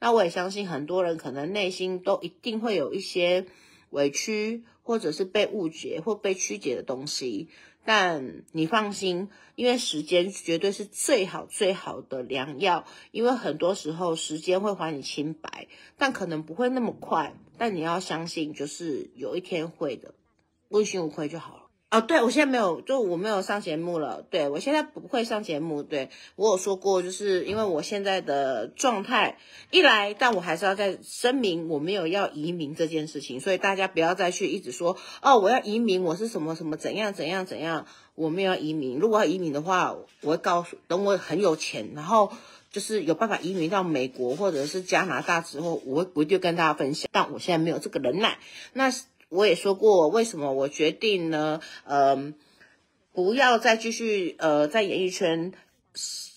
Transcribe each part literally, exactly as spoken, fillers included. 那我也相信很多人可能内心都一定会有一些委屈，或者是被误解或被曲解的东西。但你放心，因为时间绝对是最好最好的良药，因为很多时候时间会还你清白，但可能不会那么快，但你要相信就是有一天会的，问心无愧就好了。哦，对，我现在没有，就我没有上节目了。对，我现在不会上节目。对，我有说过，就是因为我现在的状态，一来，但我还是要再声明，我没有要移民这件事情，所以大家不要再去一直说，哦，我要移民，我是什么什么怎样怎样怎样，我没有要移民。如果要移民的话，我会告诉，等我很有钱，然后就是有办法移民到美国或者是加拿大之后，我我就跟大家分享。但我现在没有这个能耐。那我也说过，为什么我决定呢？嗯、呃，不要再继续呃在演艺圈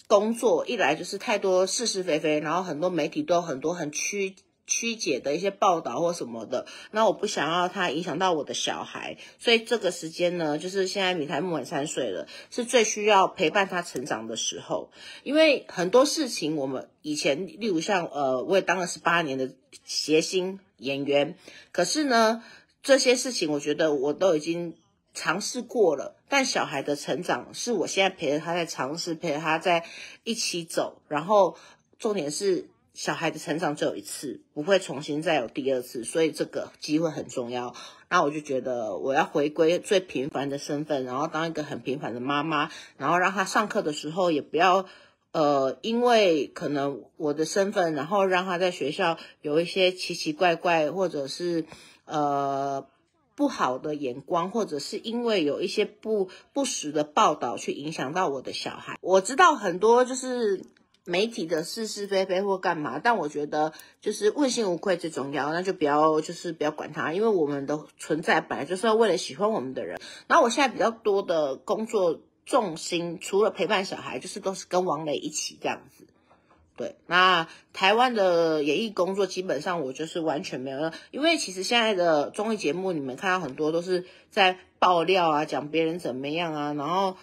工作。一来就是太多是是非非，然后很多媒体都有很多很曲曲解的一些报道或什么的。那我不想要它影响到我的小孩，所以这个时间呢，就是现在米苔木满三岁了，是最需要陪伴他成长的时候。因为很多事情，我们以前，例如像呃，我也当了十八年的谐星演员，可是呢，这些事情我觉得我都已经尝试过了，但小孩的成长是我现在陪着他在尝试，陪着他在一起走。然后重点是小孩的成长只有一次，不会重新再有第二次，所以这个机会很重要。那我就觉得我要回归最平凡的身份，然后当一个很平凡的妈妈，然后让他上课的时候也不要呃，因为可能我的身份，然后让他在学校有一些奇奇怪怪，或者是呃，不好的眼光，或者是因为有一些不不实的报道去影响到我的小孩。我知道很多就是媒体的是是非非或干嘛，但我觉得就是问心无愧最重要，那就不要就是不要管它，因为我们的存在本来就是要为了喜欢我们的人。然后我现在比较多的工作重心，除了陪伴小孩，就是都是跟王蕾一起这样子。对，那台湾的演艺工作基本上我就是完全没有，因为其实现在的综艺节目你们看到很多都是在爆料啊，讲别人怎么样啊，然后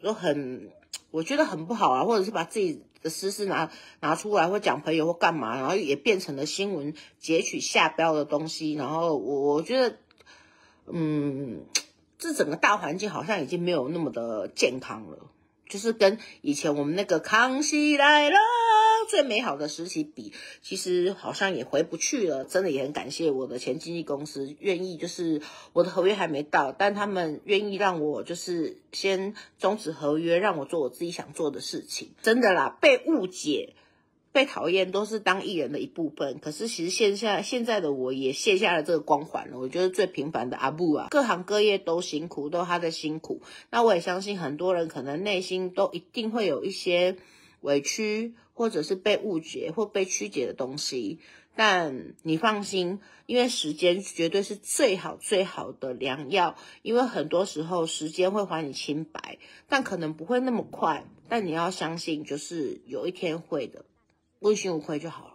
都很，我觉得很不好啊，或者是把自己的私事拿拿出来，或讲朋友或干嘛，然后也变成了新闻截取下标的东西。然后我我觉得，嗯，这整个大环境好像已经没有那么的健康了。就是跟以前我们那个康熙来了最美好的时期比，其实好像也回不去了。真的也很感谢我的前经纪公司愿意，就是我的合约还没到，但他们愿意让我就是先终止合约，让我做我自己想做的事情。真的啦，被误解被讨厌都是当艺人的一部分，可是其实现在现在的我也卸下了这个光环了。我觉得最平凡的阿布啊，各行各业都辛苦，都有他的辛苦。那我也相信很多人可能内心都一定会有一些委屈，或者是被误解或被曲解的东西。但你放心，因为时间绝对是最好最好的良药，因为很多时候时间会还你清白，但可能不会那么快，但你要相信就是有一天会的，问心无愧就好了。